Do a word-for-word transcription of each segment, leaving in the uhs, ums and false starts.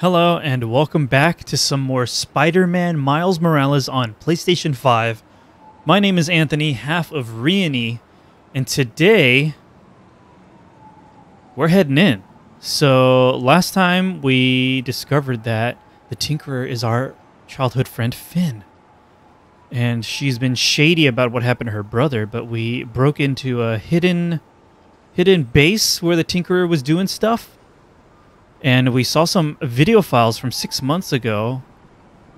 Hello and welcome back to some more Spider-Man Miles Morales on PlayStation five. My name is Anthony, half of Reyony, and today we're heading in. So last time we discovered that the Tinkerer is our childhood friend Finn. And she's been shady about what happened to her brother, but we broke into a hidden hidden base where the Tinkerer was doing stuff. And we saw some video files from six months ago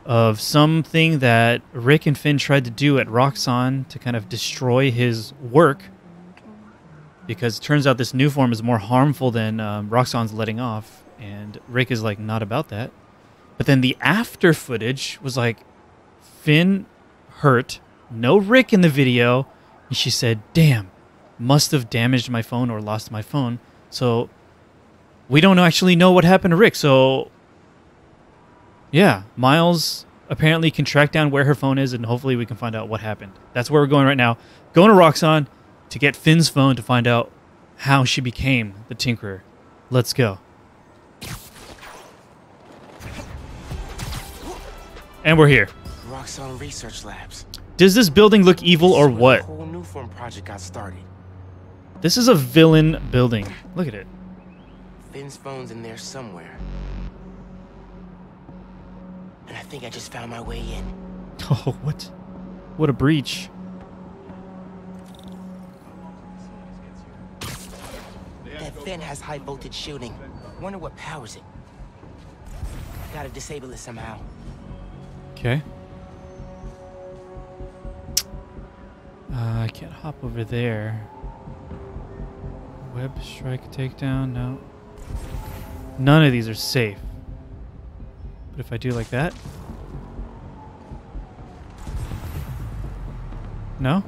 of something that Rick and Finn tried to do at Roxxon to kind of destroy his work. Because it turns out this new form is more harmful than um, Roxxon's letting off. And Rick is like, not about that. But then the after footage was like, Finn hurt, no Rick in the video. And she said, damn, must have damaged my phone or lost my phone. So we don't actually know what happened to Rick, so yeah, Miles apparently can track down where her phone is, and hopefully we can find out what happened. That's where we're going right now. Going to Roxxon to get Finn's phone to find out how she became the Tinkerer. Let's go. And we're here. Roxxon Research Labs. Does this building look evil or what? Whole new form project got started. This is a villain building. Look at it. Finn's phone's in there somewhere. And I think I just found my way in. Oh, what? What a breach. That Finn has high voltage shielding. Wonder what powers it. I gotta disable it somehow. Okay. Uh, I can't hop over there. Web strike takedown? No. None of these are safe. But if I do like that... No?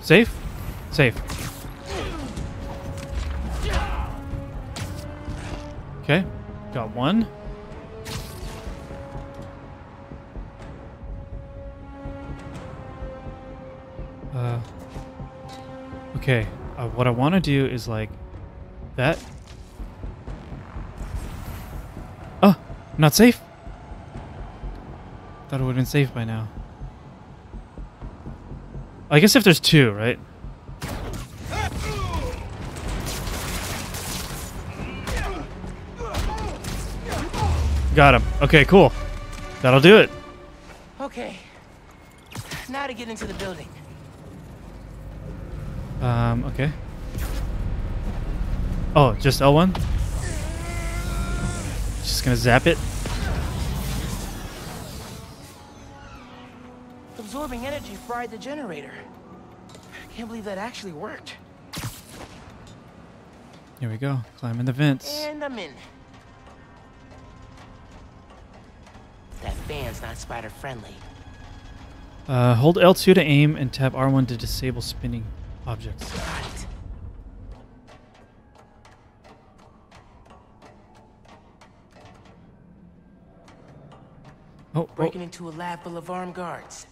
Safe? Safe. Okay. Got one. Uh, okay, uh, what I want to do is like that. Oh, not safe. Thought it would have been safe by now. I guess if there's two, right? Got him. Okay, cool. That'll do it. Okay, now to get into the building. Um, okay. Oh, just L one? Just gonna zap it. Absorbing energy fried the generator. I can't believe that actually worked. Here we go. Climbing the vents. And I'm in. That fan's not spider friendly. Uh, hold L two to aim and tap R one to disable spinning objects. Right. Oh, breaking oh. into a lab full of armed guards.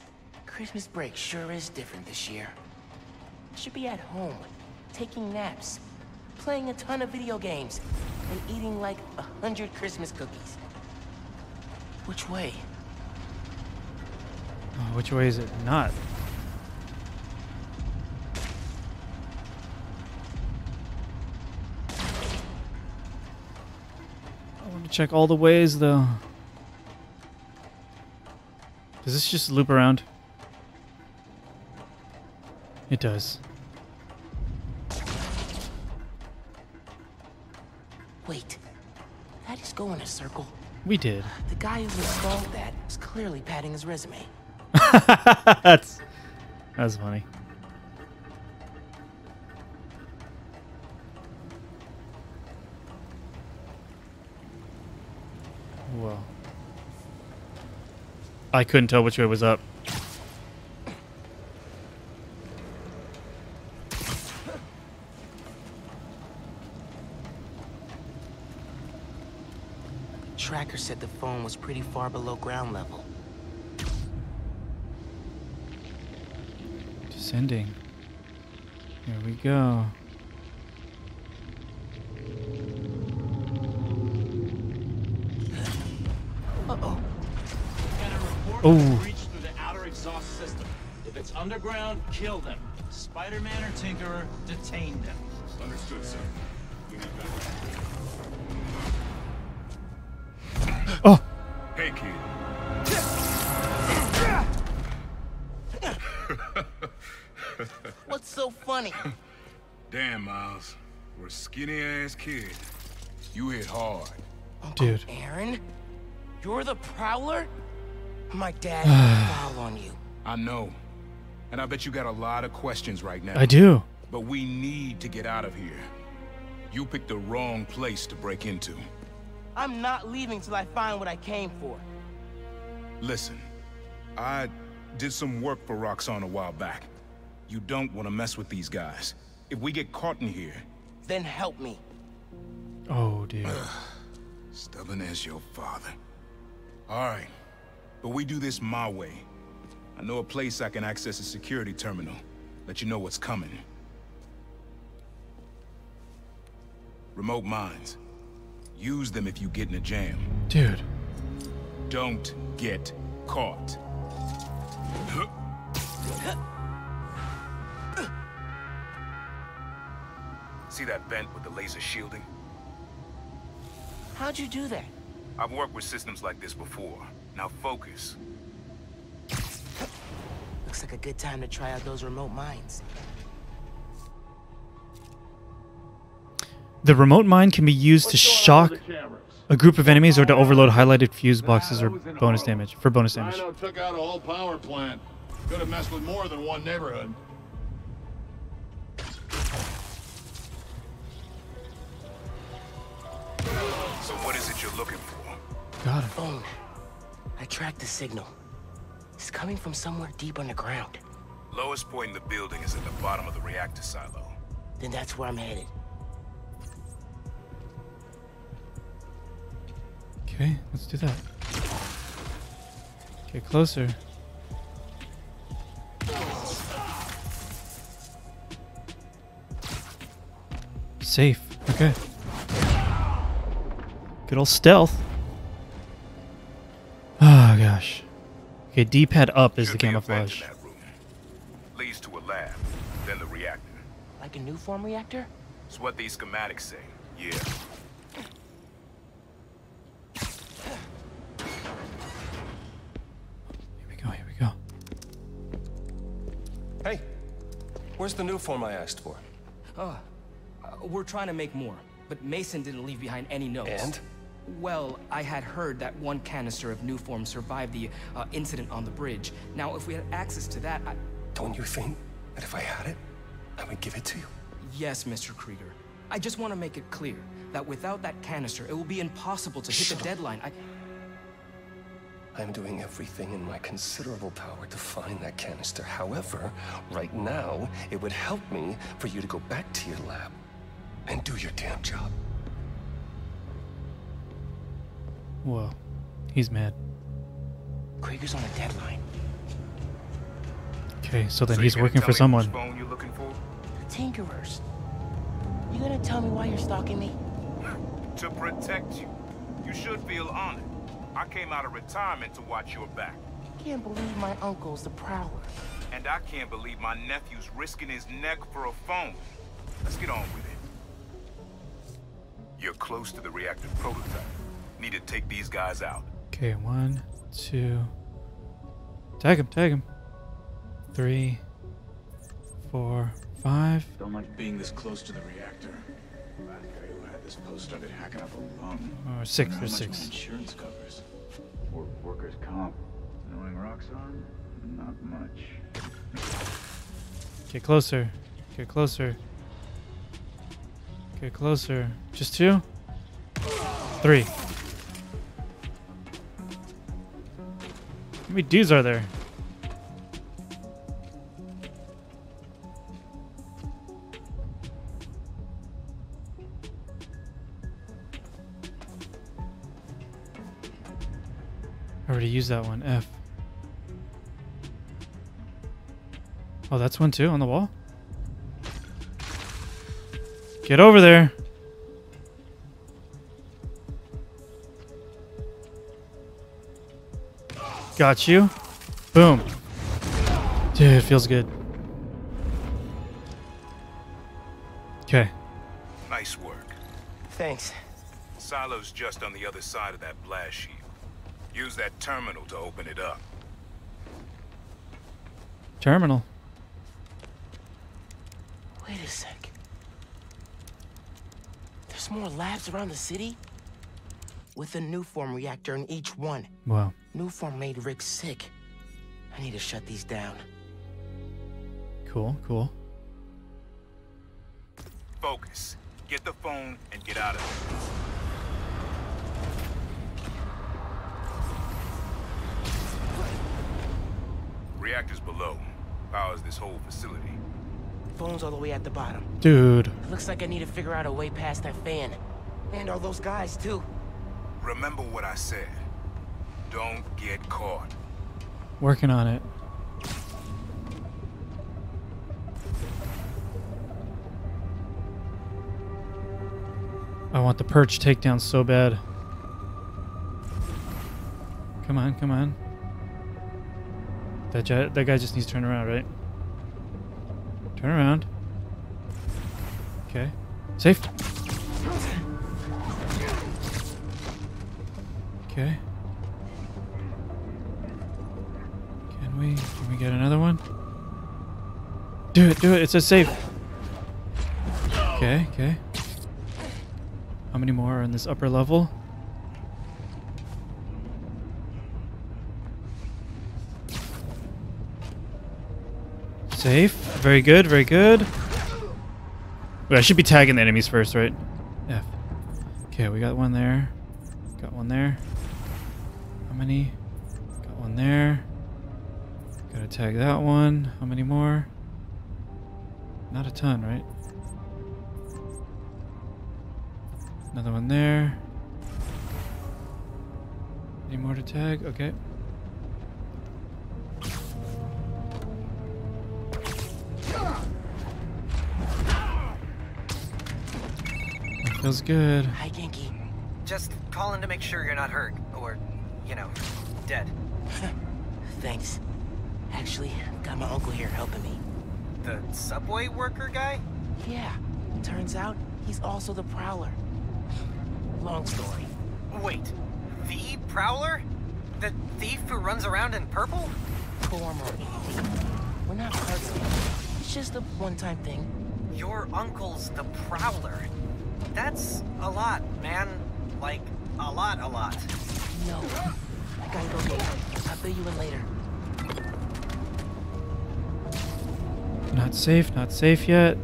Christmas break sure is different this year. Should be at home, taking naps, playing a ton of video games, and eating like a hundred Christmas cookies. Which way? Oh, which way is it not? Check all the ways though. Does this just loop around? It does. Wait, that just go in a circle. We did. The guy who installed that is clearly padding his resume. that's that's funny. Whoa. I couldn't tell which way was up. Tracker said the phone was pretty far below ground level. Descending. Here we go. Uh-oh. Oh. Breach through the outer exhaust system. If it's underground, kill them. Spider-Man or Tinkerer, detain them. Understood, sir. We need that. Oh. Hey, kid. What's so funny? Damn, Miles. We're a skinny-ass kid. You hit hard. Dude. Oh, Aaron? You're the Prowler? My dad had a foul on you. I know. And I bet you got a lot of questions right now. I do. But we need to get out of here. You picked the wrong place to break into. I'm not leaving till I find what I came for. Listen, I did some work for Roxxon a while back. You don't want to mess with these guys. If we get caught in here... Then help me. Oh, dear. Ugh. Stubborn as your father. All right. But we do this my way. I know a place I can access a security terminal. Let you know what's coming. Remote mines. Use them if you get in a jam. Dude. Don't get caught. See that vent with the laser shielding? How'd you do that? I've worked with systems like this before. Now focus. Looks like a good time to try out those remote mines. The remote mine can be used What's to shock a group of enemies or to overload highlighted fuse boxes nah, or bonus damage for bonus damage. Rhino took out a whole power plant. Could have messed with more than one neighborhood. So what is it you're looking for? Got it. Oh, I tracked the signal. It's coming from somewhere deep underground. Lowest point in the building is at the bottom of the reactor silo. Then that's where I'm headed. Okay, let's do that. Get closer. Safe. Okay. Good old stealth. Oh gosh. Okay, D-pad up is the camouflage. Leads to a lab, then the reactor. Like a new form reactor? It's what these schematics say. Yeah. Where's the new form I asked for? Oh, uh, we're trying to make more, but Mason didn't leave behind any notes. And? Well, I had heard that one canister of new form survived the uh, incident on the bridge. Now, if we had access to that, I... Don't you think that if I had it, I would give it to you? Yes, Mister Krieger. I just want to make it clear that without that canister, it will be impossible to hit Shut the up. deadline. I... I'm doing everything in my considerable power to find that canister. However, right now, it would help me for you to go back to your lab and do your damn job. Whoa. He's mad. Krieger's on a deadline. Okay, so then so he's working for someone. Phone you're looking for? The Tinkerers. You gonna tell me why you're stalking me? To protect you. You should feel honored. I came out of retirement to watch your back. I can't believe my uncle's the Prowler. And I can't believe my nephew's risking his neck for a phone. Let's get on with it. You're close to the reactor prototype. Need to take these guys out. Okay, one, two... Tag him, tag him. Three, four, five... Don't like being this close to the reactor. Post started hacking up a lung. Or six or six. Insurance covers. Or workers' comp. Knowing Roxxon, not much. Get closer. Get closer. Get closer. Just two? Three. How many dudes are there? I already used that one. F. Oh, that's one too on the wall? Get over there. Got you. Boom. Dude, it feels good. Okay. Nice work. Thanks. Silo's just on the other side of that blast sheet. Use that terminal to open it up. Terminal. Wait a sec. There's more labs around the city? With a new form reactor in each one. Wow. New form made Rick sick. I need to shut these down. Cool, cool. Focus. Get the phone and get out of there. Reactors below. Powers this whole facility. Phone's all the way at the bottom. Dude. It looks like I need to figure out a way past that fan. And all those guys, too. Remember what I said. Don't get caught. Working on it. I want the perch takedown so bad. Come on, come on. That guy, that guy just needs to turn around, right? Turn around. Okay. Safe. Okay. Can we, can we get another one? Do it, do it. It says safe. Okay, okay. How many more are in this upper level? Safe. Very good, very good. Wait, I should be tagging the enemies first, right? F. Okay, we got one there. Got one there. How many? Got one there. Gotta tag that one. How many more? Not a ton, right? Another one there. Any more to tag? Okay. Feels good. Hi, Genki. Just calling to make sure you're not hurt, or, you know, dead. Thanks. Actually, got my uncle here helping me. The subway worker guy? Yeah. Turns out, he's also the Prowler. Long story. Wait. The Prowler? The thief who runs around in purple? Former thief. We're not parts of it. It's just a one-time thing. Your uncle's the Prowler. That's a lot, man. Like, a lot, a lot. No. I gotta go get it. I'll fill you in later. Not safe, not safe yet.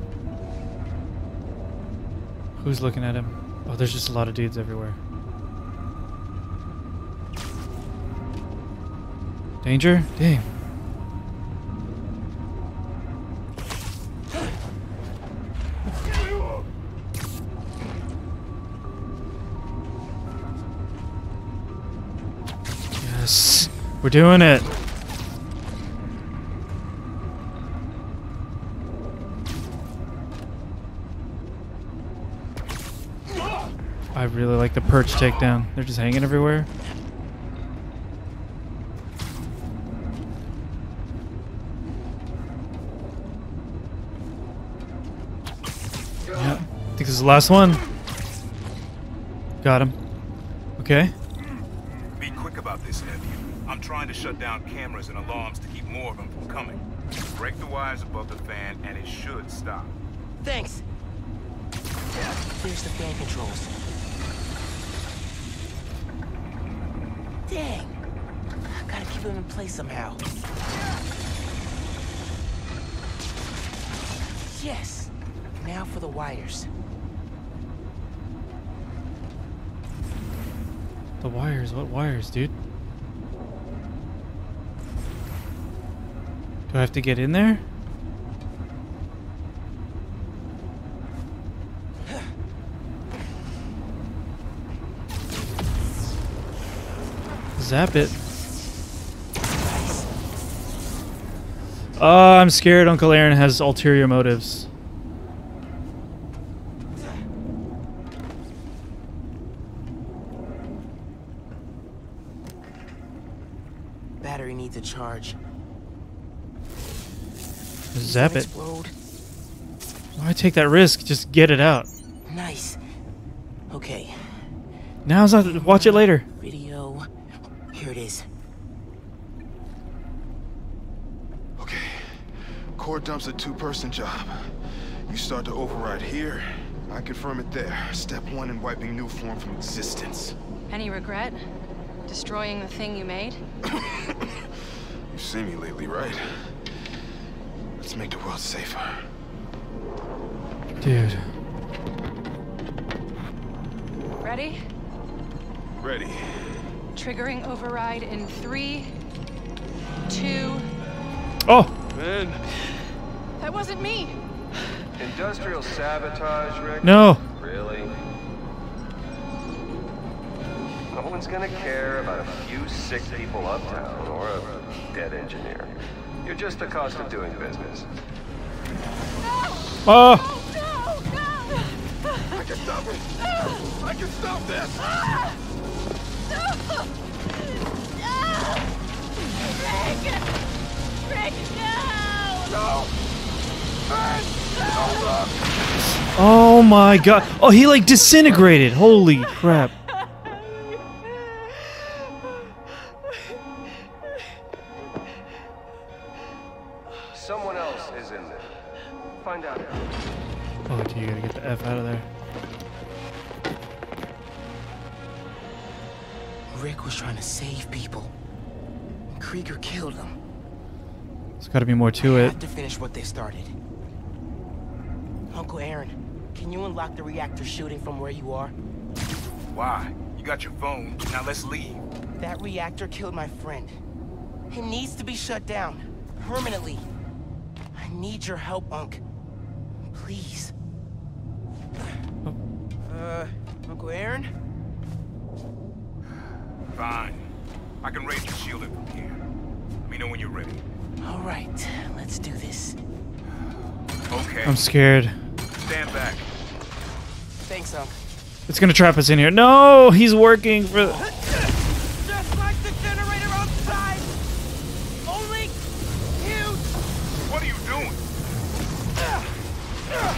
Who's looking at him? Oh, there's just a lot of dudes everywhere. Danger? Dang. We're doing it. I really like the perch takedown. They're just hanging everywhere. Yep. I think this is the last one. Got him. Okay. Be quick about this, nephew. I'm trying to shut down cameras and alarms to keep more of them from coming. Break the wires above the fan and it should stop. Thanks. Here's the fan controls. Dang. I gotta keep them in place somehow. Yes. Now for the wires. The wires? What wires, dude? Do I have to get in there? Zap it. Oh, I'm scared Uncle Aaron has ulterior motives. need to charge. Zap it. Explode. Why take that risk? Just get it out. Nice. Okay. Now's not. Watch it later. Radio. Here it is. Okay. Core dump's a two-person job. You start to override here. I confirm it there. Step one in wiping new form from existence. Any regret? Destroying the thing you made? You've seen me lately, right? Let's make the world safer. Dude. Ready? Ready. Triggering override in three, two... Oh! Man. That wasn't me! Industrial sabotage, Rick? No. Really? No one's gonna care about a few sick people uptown or a dead engineer. You're just the cost of doing business. No! Oh! No, no, no. I can stop it! No. I can stop this! Ah. No! No! Rick! Rick, no! No! Burn. Oh my god. Oh, he like disintegrated. Holy crap. Someone else is in there. Find out. Oh, dude, you gotta get the F out of there. Rick was trying to save people. Krieger killed him. There's gotta be more to it. I have to finish what they started. Uncle Aaron, can you unlock the reactor shooting from where you are? Why? You got your phone. Now let's leave. That reactor killed my friend. It needs to be shut down. Permanently. I need your help, Unc. Please. Uh, Uncle Aaron? Fine. I can raise the shield up from here. Let me know when you're ready. All right. Let's do this. Okay. I'm scared. Stand back. Thanks, Unc. It's gonna trap us in here. No, he's working for. Just like the generator outside. Only huge. What are you doing? Wow.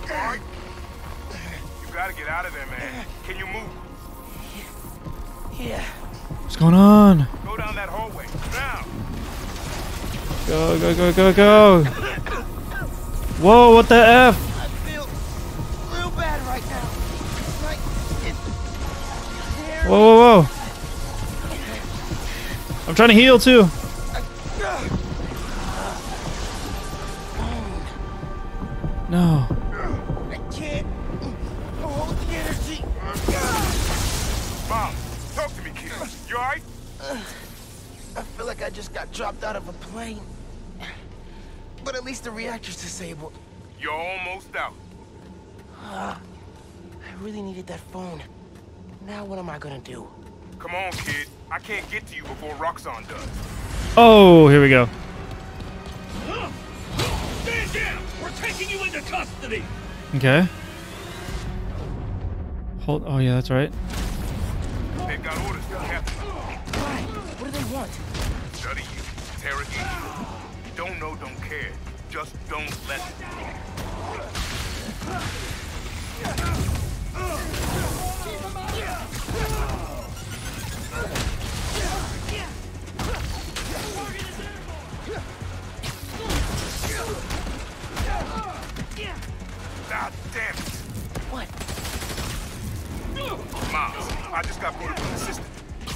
All right. You gotta get out of there, man. Can you move? Yeah. What's going on? Go down that hallway now. Go go go go go! Whoa! What the F? Whoa, whoa, whoa! I'm trying to heal too. No. I can't hold the energy. Mom, talk to me, kid. You alright? I feel like I just got dropped out of a plane. But at least the reactor's disabled. You're almost out. Uh, I really needed that phone. Now what am I gonna do? Come on, kid. I can't get to you before Roxxon does. Oh, here we go. Stand down! We're taking you into custody! Okay. Hold... Oh, yeah, that's right. They've got orders to capture. Why? What do they want? Study you. Interrogate you. You don't know, don't care. Just don't let it. God damn it. What? Miles, I just got booted from the system.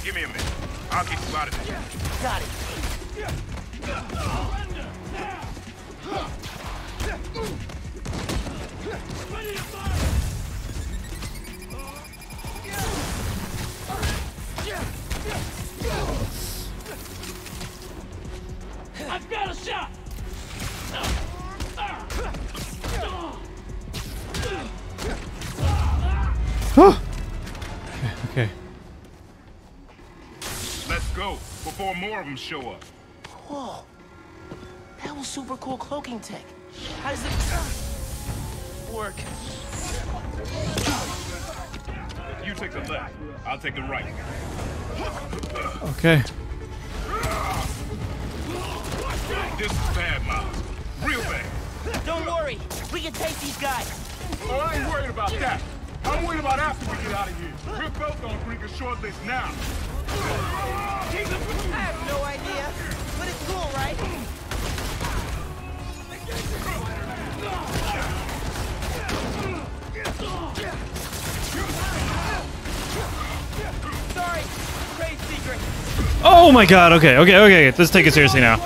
Give me a minute. I'll get you out of there. Got it. I've got a shot. Oh. Okay. Okay. Before more of them show up. Whoa. That was super cool cloaking tech. How does it work? You take the left. I'll take the right. Okay. This is bad, Miles. Real bad. Don't worry. We can take these guys. Oh, I ain't worried about that. I'm worried about after we get out of here. We're both on Krieger's short list now. I have no idea, but it's cool, right? Sorry, trade secret. Oh my God! Okay, okay, okay. Let's take it seriously now.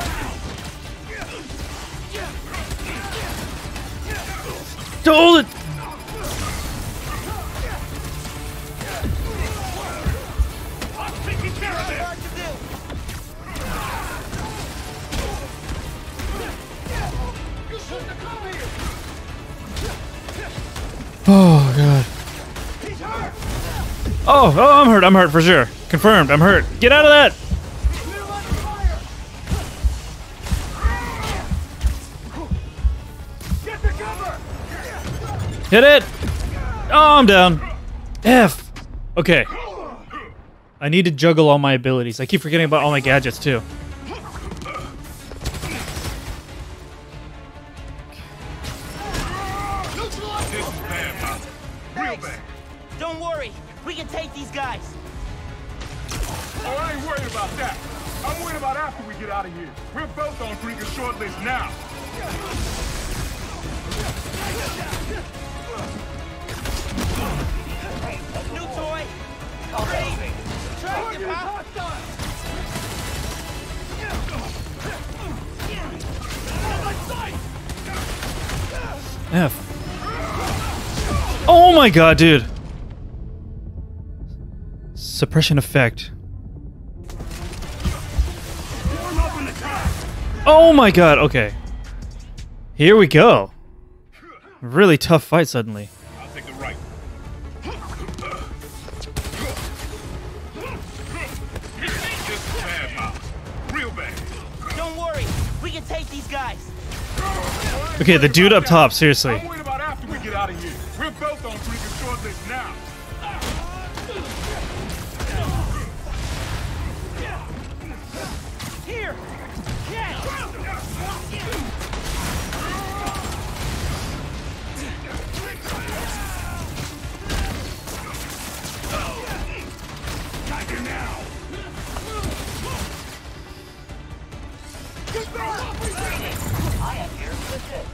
Hold it. Oh, God. He's hurt. Oh, oh, I'm hurt. I'm hurt for sure. Confirmed. I'm hurt. Get out of that. Get the cover. Hit it. Oh, I'm down. F. Okay. I need to juggle all my abilities. I keep forgetting about all my gadgets, too. Oh my God, dude. Suppression effect. Oh my God, okay. Here we go. Really tough fight suddenly. I'll take the right. Real bad. Don't worry, we can take these guys. Okay, the dude up top, seriously. Out of here. We're both on Krieger's shortlist now. Here. I am here for the ship.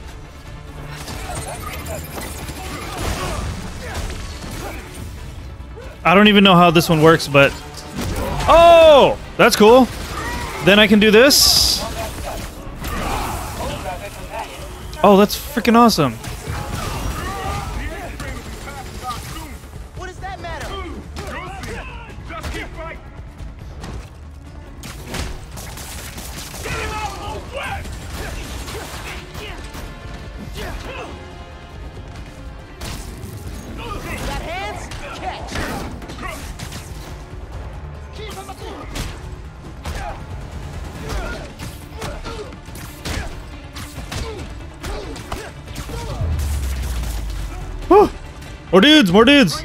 I don't even know how this one works, but... Oh! That's cool. Then I can do this. Oh, that's freaking awesome. What does that matter? Whew. More dudes, more dudes.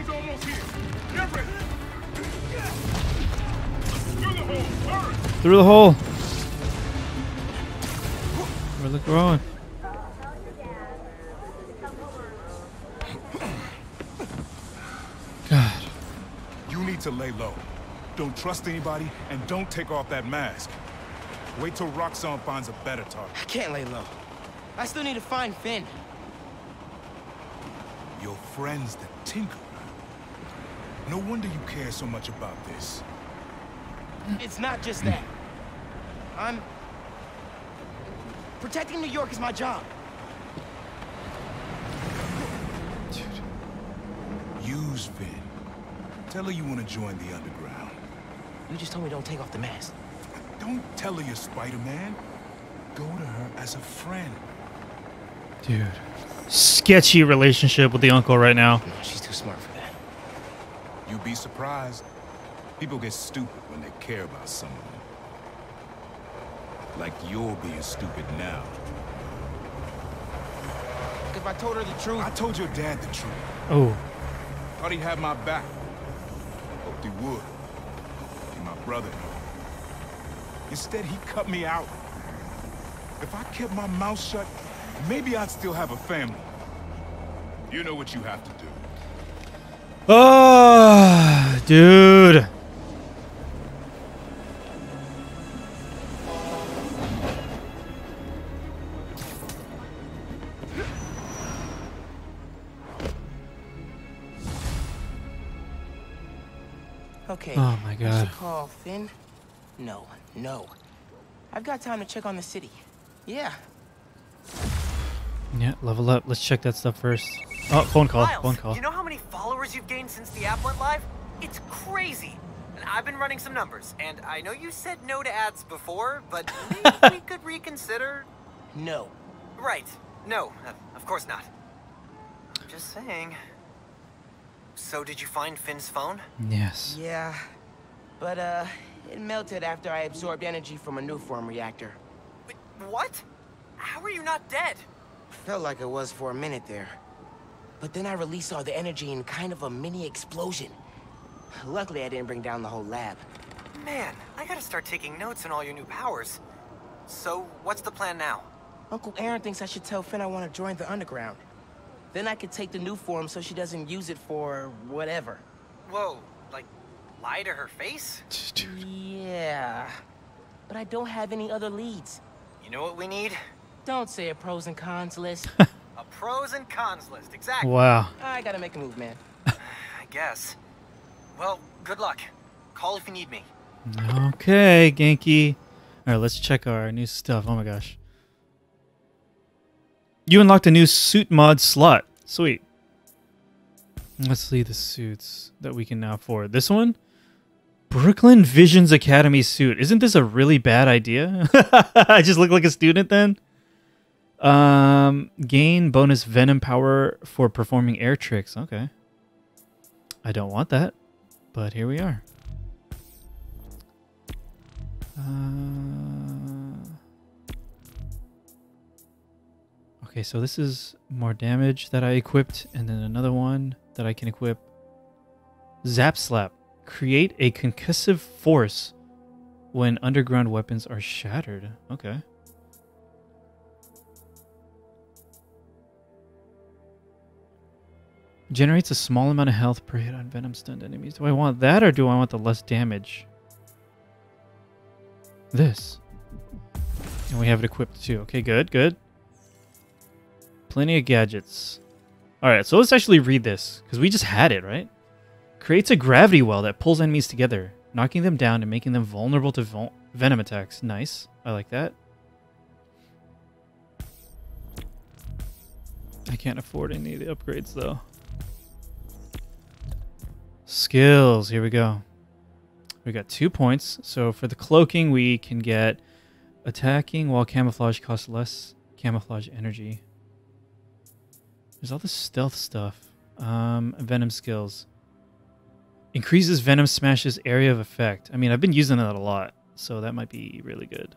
Through the hole. Where look wrong. God. You need to lay low. Don't trust anybody and don't take off that mask. Wait till Roxxon finds a better target. I can't lay low. I still need to find Finn. Your friend's the Tinkerer. No wonder you care so much about this. It's not just that. I'm... Protecting New York is my job. Dude. Use Vin. Tell her you want to join the underground. You just told me don't take off the mask. Don't tell her you're Spider-Man. Go to her as a friend. Dude. Sketchy relationship with the uncle right now. No, she's too smart for that. You'd be surprised. People get stupid when they care about someone. Like you're being stupid now. If I told her the truth... I told your dad the truth. Oh. Thought he'd have my back. Hoped he would. Be my brother. Instead, he cut me out. If I kept my mouth shut, maybe I'd still have a family. You know what you have to do. Oh, dude. Okay. Oh my God. Should call Finn? No, no. I've got time to check on the city. Yeah. Yeah. Level up. Let's check that stuff first. Oh, phone call. Miles, phone call. You know how many followers you've gained since the app went live? It's crazy. And I've been running some numbers. And I know you said no to ads before, but maybe we could reconsider. No. Right. No. Uh, of course not. I'm just saying. So did you find Finn's phone? Yes. Yeah, but uh, it melted after I absorbed energy from a new form reactor. Wait, what? How are you not dead? Felt like I was for a minute there. But then I released all the energy in kind of a mini explosion. Luckily, I didn't bring down the whole lab. Man, I gotta start taking notes on all your new powers. So what's the plan now? Uncle Aaron thinks I should tell Finn I want to join the underground. Then I could take the new form so she doesn't use it for whatever. Whoa, like lie to her face? Dude. Yeah, but I don't have any other leads. You know what we need? Don't say a pros and cons list. A pros and cons list, exactly. Wow. I gotta make a move, man. I guess. Well, good luck. Call if you need me. Okay, Genki. All right, let's check our new stuff. Oh my gosh. You unlocked a new suit mod slot. Sweet. Let's see the suits that we can now afford. This one? Brooklyn Visions Academy suit. Isn't this a really bad idea? I just look like a student then? Um, gain bonus venom power for performing air tricks. Okay. I don't want that, but here we are. Uh... Okay, so this is more damage that I equipped, and then another one that I can equip. Zap Slap. Create a concussive force when underground weapons are shattered. Okay. Generates a small amount of health per hit on venom stunned enemies. Do I want that, or do I want the less damage? This. And we have it equipped too. Okay, good, good. Plenty of gadgets. All right, so let's actually read this because we just had it, right? Creates a gravity well that pulls enemies together, knocking them down and making them vulnerable to vo venom attacks. Nice. I like that. I can't afford any of the upgrades, though. Skills. Here we go. We got two points. So for the cloaking, we can get attacking while camouflage costs less camouflage energy. There's all this stealth stuff. Um, venom skills. Increases venom smashes area of effect. I mean, I've been using that a lot, so that might be really good.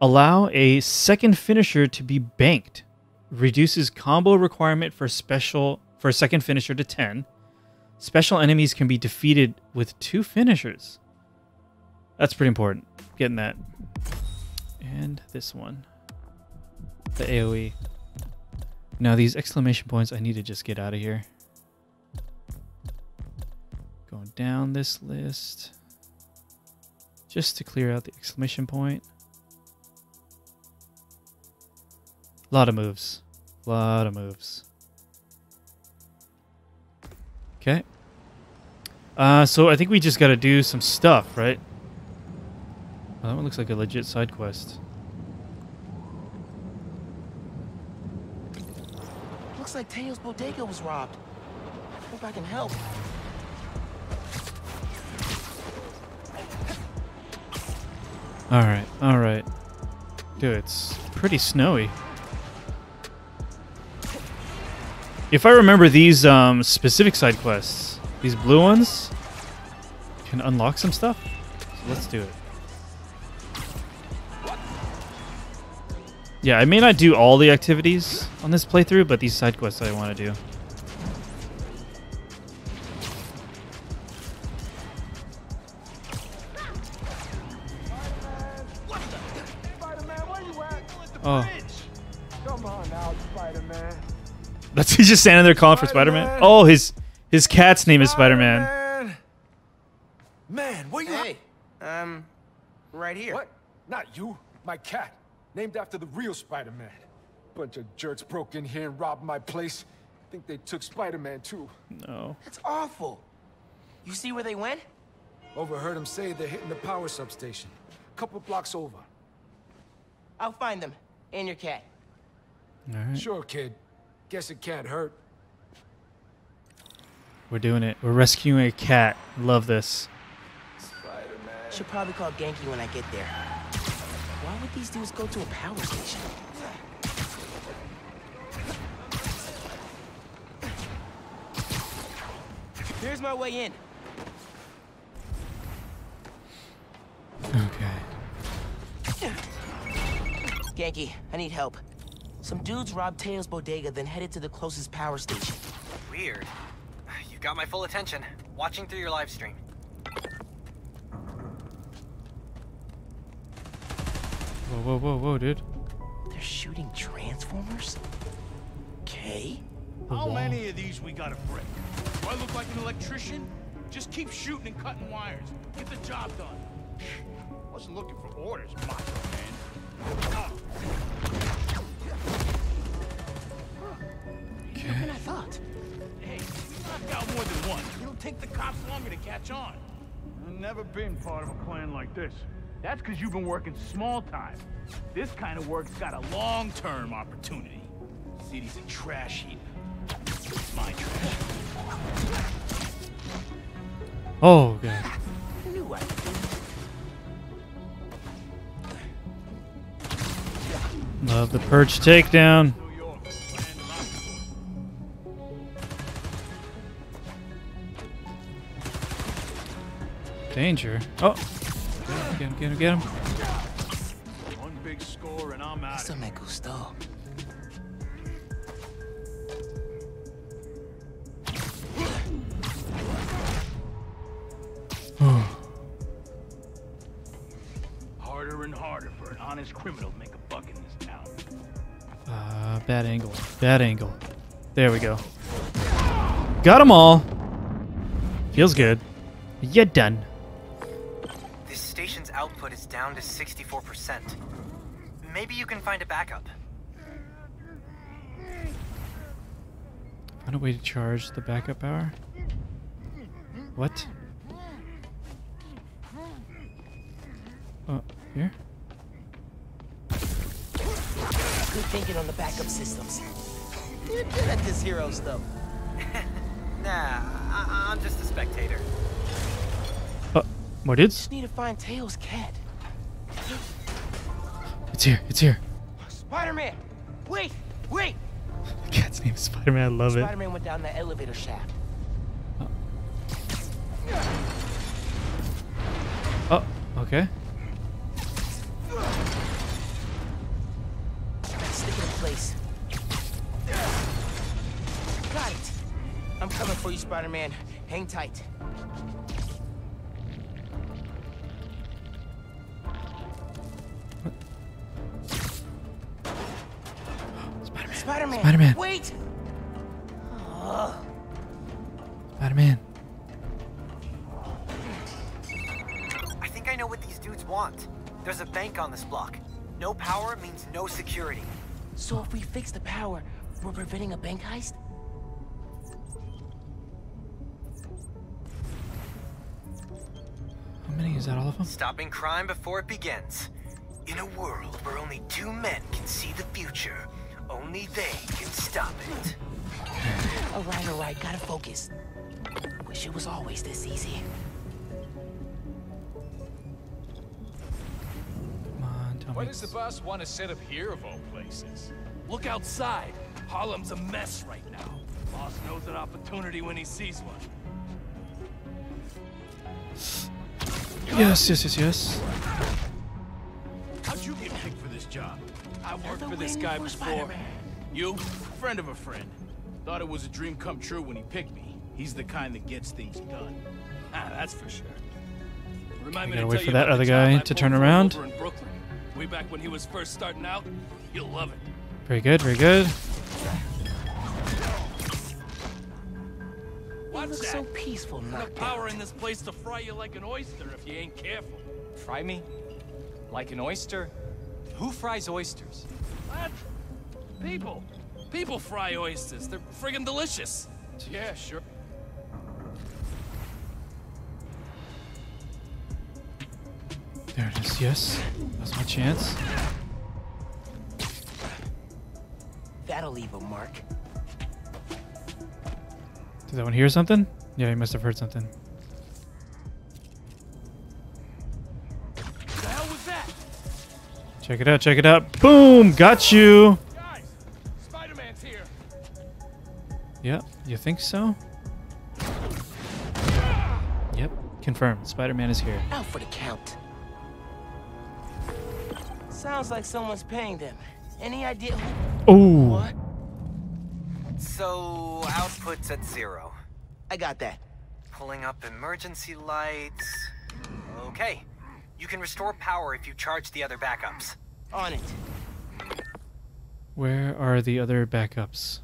Allow a second finisher to be banked. Reduces combo requirement for special for a second finisher to ten. Special enemies can be defeated with two finishers. That's pretty important. Getting that. And this one. The AoE. Now these exclamation points, I need to just get out of here. Going down this list. Just to clear out the exclamation point. A lot of moves. A lot of moves. Okay. Uh, so I think we just got to do some stuff, right? Well, that one looks like a legit side quest. Looks like Tao's bodega was robbed. I hope I can help. All right, all right. Dude, it's pretty snowy. If I remember these um, specific side quests, these blue ones can unlock some stuff. So let's do it. Yeah, I may not do all the activities on this playthrough, but these side quests I want to do. Spider-Man, Spider-Man, where you at? Oh. Come on out, Spider-Man. That's he's just standing there calling Spider-Man. for Spider-Man. Oh, his his cat's name is Spider-Man. Spider-Man. Man, what are you? Hey, um, right here. What? Not you. My cat, named after the real Spider-Man. Bunch of jerks broke in here and robbed my place. Think they took Spider-Man too. No. That's awful. You see where they went? Overheard them say they're hitting the power substation. A couple blocks over. I'll find them. And your cat. All right. Sure, kid. Guess it can't hurt. We're doing it. We're rescuing a cat. Love this. Spider-Man. Should probably call Genki when I get there. Why would these dudes go to a power station? Here's my way in. Okay. Genki, I need help. Some dudes robbed Tao's bodega, then headed to the closest power station. Weird. You got my full attention. Watching through your live stream. Whoa, whoa, whoa, whoa, dude. They're shooting Transformers? Okay. How many of these we gotta break? Do I look like an electrician? Just keep shooting and cutting wires. Get the job done. Wasn't looking for orders, macho man. Okay. What I thought? Hey, you knocked out more than one. It'll take the cops longer to catch on. I've never been part of a plan like this. That's because you've been working small time. This kind of work's got a long-term opportunity. City's a trash heap. It's my trash. Oh, God. I knew I did. Love the perch takedown. Danger. Oh. Get him, get him, get him. One big score and I'm out. Eso me gustó. Harder and harder for an honest criminal to make a buck in this town. Uh, bad angle. Bad angle. There we go. Got them all. Feels good. You're done. Output is down to sixty-four percent. Maybe you can find a backup. Find a way to charge the backup power? What? Oh, here? Good thinking on the backup systems. You're good at this hero stuff. Nah, I I'm just a spectator. What is? Just need to find Tao's cat. It's here. It's here. Spider-Man, wait, wait. The cat's name is Spider-Man. I love Spider-Man it. Spider-Man went down the elevator shaft. Oh, oh okay. Stick it in place. Got it. I'm coming for you, Spider-Man. Hang tight. Spider-Man. Spider-Man. Wait. Uh. Spider-Man. I think I know what these dudes want. There's a bank on this block. No power means no security. So if we fix the power, we're preventing a bank heist? How many is that, all of them? Stopping crime before it begins. In a world where only two men can see the future, only they can stop it. All right, all right, gotta focus. Wish it was always this easy. Come on, tell me. Why does the boss want to set up here of all places? Look outside. Harlem's a mess right now. Boss knows an opportunity when he sees one. Yes, yes, yes, yes. How'd you get picked for this job? I worked for this guy before. You? Friend of a friend. Thought it was a dream come true when he picked me. He's the kind that gets things done. Ah, that's for sure. Remind me to tell you about the time I pulled him over in Brooklyn. Way back when he was first starting out, You'll love it. Very good, very good. It looks so peaceful. Enough power in this place to fry you like an oyster if you ain't careful. Fry me? Like an oyster? Who fries oysters? What? People. People fry oysters. They're friggin' delicious. Yeah, sure. There it is, yes. That's my chance. That'll leave a mark. Did that one hear something? Yeah, he must have heard something. The hell was that? Check it out, check it out. Boom! Got you! Guys, Spider-Man's here. Yeah, you think so? Yep, confirmed. Spider-Man is here. Out for the count. Sounds like someone's paying them. Any idea who? Oh. What? So, output's at zero. I got that. Pulling up emergency lights. Okay. You can restore power if you charge the other backups. On it. Where are the other backups?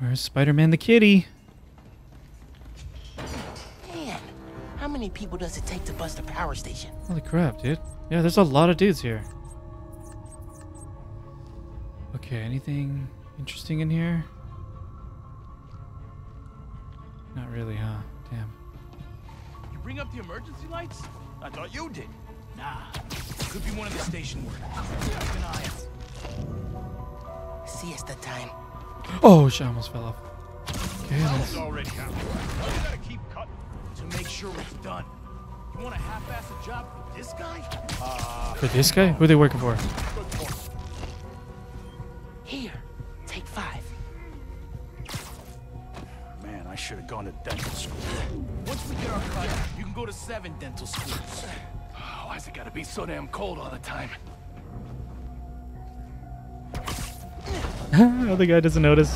Where's Spider-Man the kitty? How many people does it take to bust a power station? Holy crap, dude. Yeah, there's a lot of dudes here. Okay, anything interesting in here? Not really, huh? Damn. You bring up the emergency lights? I thought you did. Nah, could be one of the station workers. Keep an eye out. See us that time. Oh, shit, I almost fell off. Okay, let's... already happened. You gotta keep cutting. To make sure it's done. You want a half-ass job for this guy? Uh, for this guy? Who are they working for? Here, take five. Man, I should have gone to dental school. Once we get our cut, you can go to seven dental schools. Oh, why's it gotta be so damn cold all the time? The other guy doesn't notice.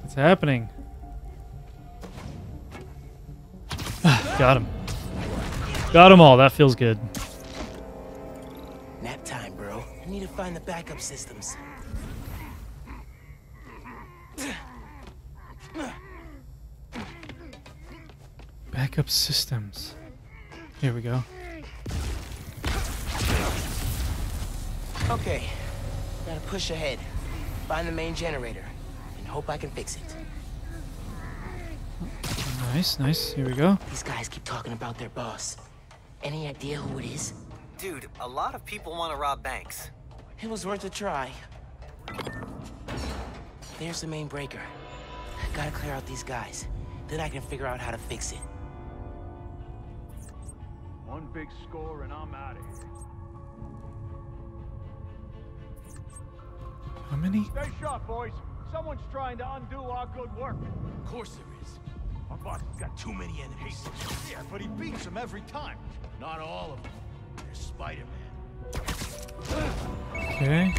What's happening? Got him. Got them all. That feels good. Nap time, bro. I need to find the backup systems. Backup systems. Here we go. Okay. Gotta push ahead. Find the main generator. And hope I can fix it. Nice, nice. Here we go. These guys keep talking about their boss. Any idea who it is? Dude, a lot of people want to rob banks. It was worth a try. There's the main breaker. I gotta clear out these guys. Then I can figure out how to fix it. One big score and I'm out of here. How many? Stay sharp, boys. Someone's trying to undo our good work. Of course there is. Our boss has got too many enemies. Yeah, but he beats them every time. Not all of them. There's Spider-Man. Okay.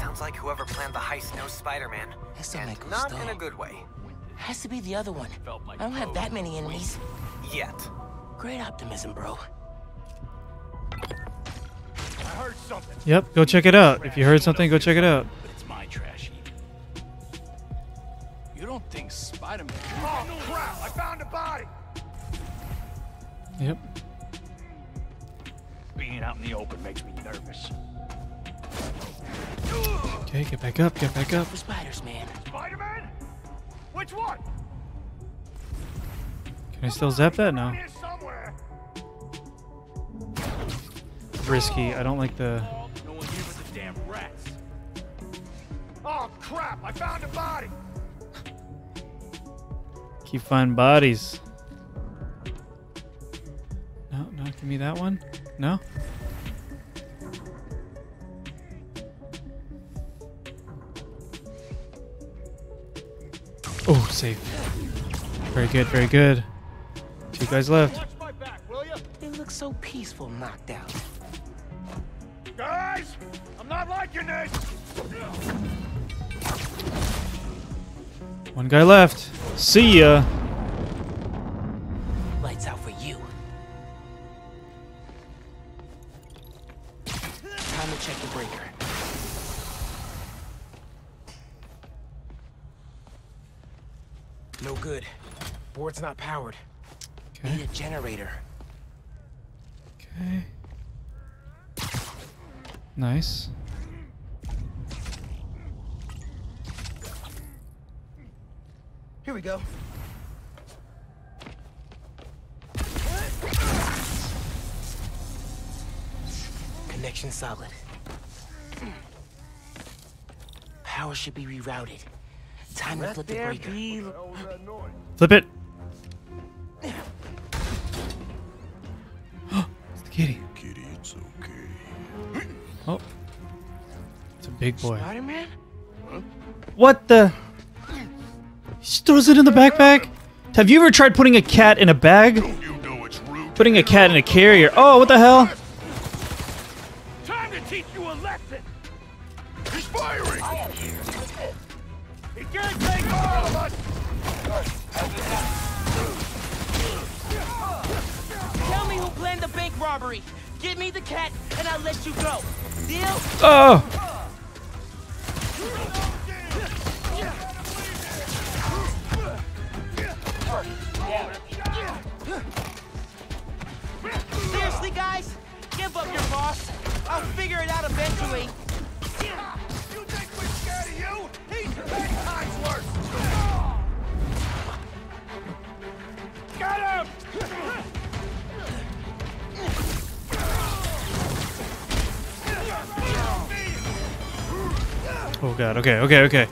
Sounds like whoever planned the heist knows Spider-Man. And not in a good way. Has to be the other one. I don't have that many enemies. Yet. Great optimism, bro. I heard something. Yep, go check it out. If you heard something, go check it out. It's my trash. You don't think Spider-Man... Oh, crap! I found a body! Yep. Being out in the open makes me nervous. Okay, get back up, get back up. For spiders, man. Spider-Man? Which one? Can I still zap that? No. Risky. I don't like the... No one here but the damn rats. Oh, crap! I found a body! You find bodies. No, no, give me that one. No. Oh, safe. Very good, very good. Two guys left. Watch my back, will you? They look so peaceful, knocked out. Guys, I'm not liking this. One guy left. See ya. lights out for you. Time to check the breaker. No good. Board's not powered. Okay. Need a generator. Okay. Nice. Here we go. Connection solid. Power should be rerouted. Time to flip the breaker. Flip it. It's the kitty. Kitty, it's okay. Oh, it's a big boy. Spider-Man? Huh? What the? She throws it in the backpack? Have you ever tried putting a cat in a bag? You know it's rude. Putting a cat in a carrier. Oh, what the hell? Time to teach you a lesson. He's firing. He can't take all of us. Tell me who planned the bank robbery. Give me the cat and I'll let you go. Deal? Oh. Seriously, guys, give up your boss. I'll figure it out eventually. You think we're scared of you? He's many times worse. Got him! Oh God! Okay, okay, okay.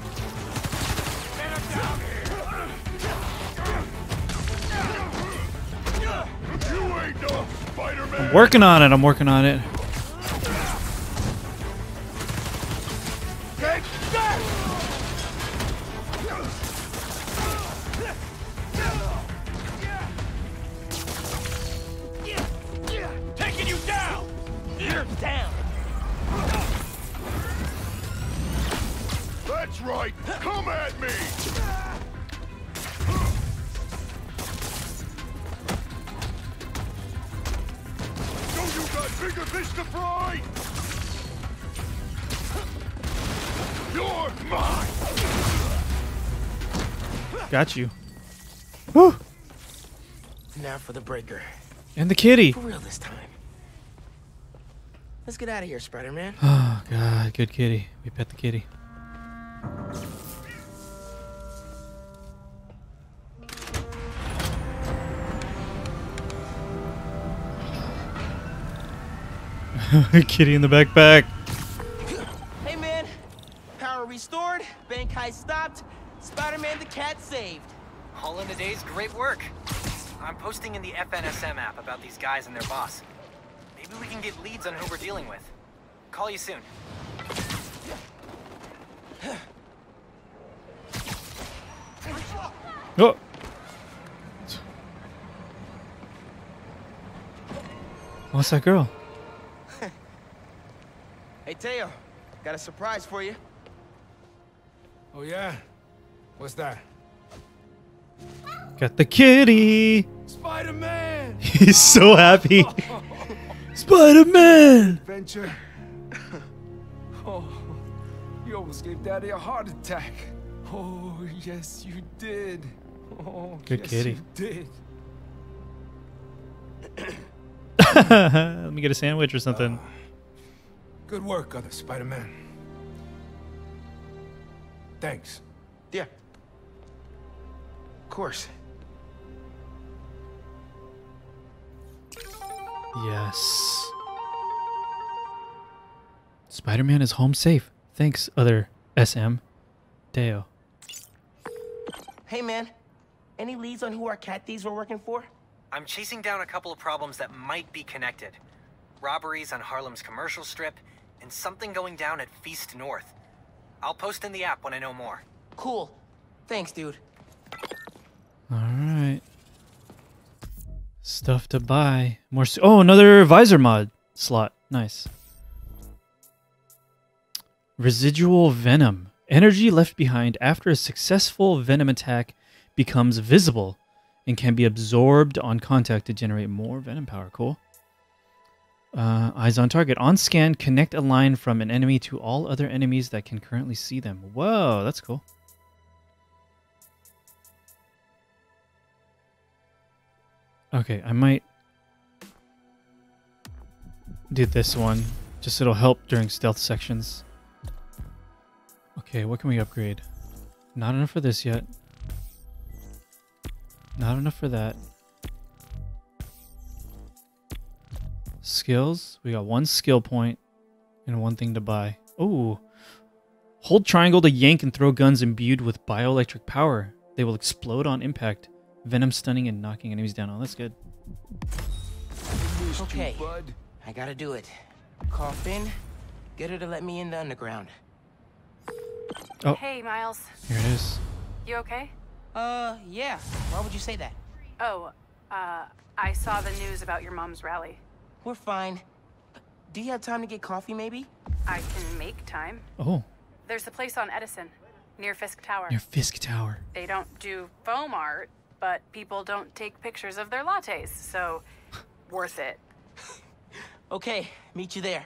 I'm working on it. I'm working on it. Taking you down. You're down. That's right. Come at me. Bigger fish to fry! You're mine! Got you. Woo! Now for the breaker. And the kitty. For real this time. Let's get out of here, Spider-Man. Oh, God. Good kitty. We pet the kitty. Kitty in the backpack. Hey man, power restored, bank heist stopped, Spider-Man the cat saved. All in a day's great work. I'm posting in the F N S M app about these guys and their boss. Maybe we can get leads on who we're dealing with. Call you soon. Oh. What's that girl? Hey, Tao, got a surprise for you. Oh, yeah? What's that? Got the kitty. Spider-Man! He's so happy. Spider-Man! Adventure. Oh, you almost gave Daddy a heart attack. Oh, yes, you did. Oh, good yes, kitty. You did. Let me get a sandwich or something. Uh, Good work, other Spider-Man. Thanks. Yeah. Of course. Yes. Spider-Man is home safe. Thanks, other S M. Tao. Hey, man. Any leads on who our cat thieves were working for? I'm chasing down a couple of problems that might be connected. Robberies on Harlem's commercial strip, and something going down at Feast North. I'll post in the app when I know more. Cool. Thanks, dude. Alright. Stuff to buy. More. Oh, another visor mod slot. Nice. Residual venom. Energy left behind after a successful venom attack becomes visible. and can be absorbed on contact to generate more venom power. Cool. Uh, eyes on target. On scan, connect a line from an enemy to all other enemies that can currently see them. Whoa, that's cool. Okay, I might do this one. Just it'll help during stealth sections. Okay, what can we upgrade? Not enough for this yet. Not enough for that. Skills. We got one skill point and one thing to buy. Oh. Hold triangle to yank and throw guns imbued with bioelectric power. They will explode on impact. Venom stunning and knocking enemies down. Oh, that's good. Okay, I gotta do it. Call Finn, get her to let me in the underground. Oh. Hey, Miles. Here it is. You okay? Uh, yeah. Why would you say that? Oh, uh, I saw the news about your mom's rally. We're fine. Do you have time to get coffee, maybe? I can make time. Oh. There's a place on Edison, near Fisk Tower. Near Fisk Tower. They don't do foam art, but people don't take pictures of their lattes, so worth it. Okay, meet you there.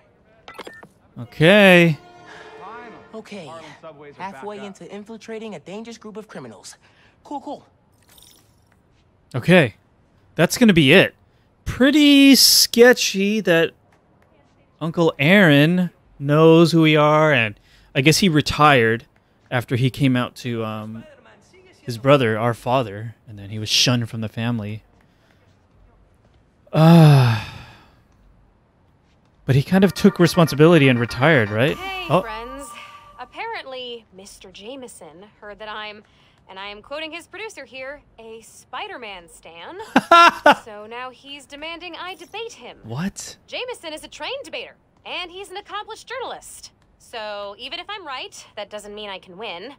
Okay. Okay, halfway into infiltrating a dangerous group of criminals. Cool, cool. Okay, that's going to be it. Pretty sketchy that Uncle Aaron knows who we are, and I guess he retired after he came out to um, his brother, our father, and then he was shunned from the family. Ah. Uh, but he kind of took responsibility and retired, right? Hey, oh. Friends. Apparently, Mister Jameson heard that I'm, and I am quoting his producer here, a Spider-Man stan. So now he's demanding I debate him. What? Jameson is a trained debater, and he's an accomplished journalist. So even if I'm right, that doesn't mean I can win.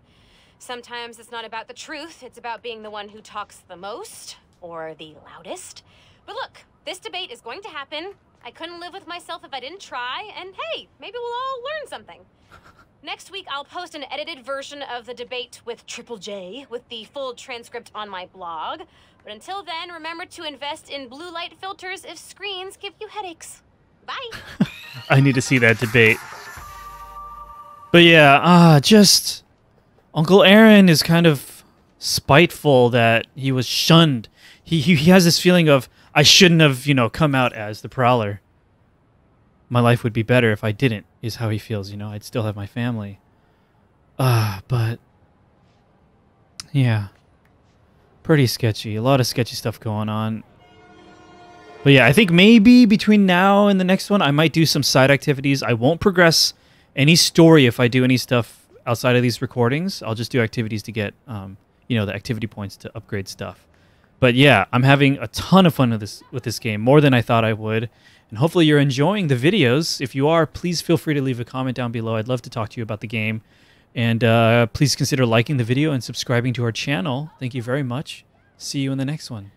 Sometimes it's not about the truth, it's about being the one who talks the most, or the loudest. But look, this debate is going to happen. I couldn't live with myself if I didn't try, and hey, maybe we'll all learn something. Next week, I'll post an edited version of the debate with Triple J, with the full transcript on my blog. But until then, remember to invest in blue light filters if screens give you headaches. Bye! I need to see that debate. But yeah, uh, just... Uncle Aaron is kind of spiteful that he was shunned. He, he he has this feeling of, I shouldn't have, you know, come out as the Prowler. My life would be better if I didn't, is how he feels, you know. I'd still have my family. Ah, uh, but... Yeah. Pretty sketchy. A lot of sketchy stuff going on. But yeah, I think maybe between now and the next one, I might do some side activities. I won't progress any story if I do any stuff outside of these recordings. I'll just do activities to get, um, you know, the activity points to upgrade stuff. But yeah, I'm having a ton of fun with this with this game, more than I thought I would. And hopefully you're enjoying the videos. If you are, please feel free to leave a comment down below. I'd love to talk to you about the game. And uh, please consider liking the video and subscribing to our channel. Thank you very much. See you in the next one.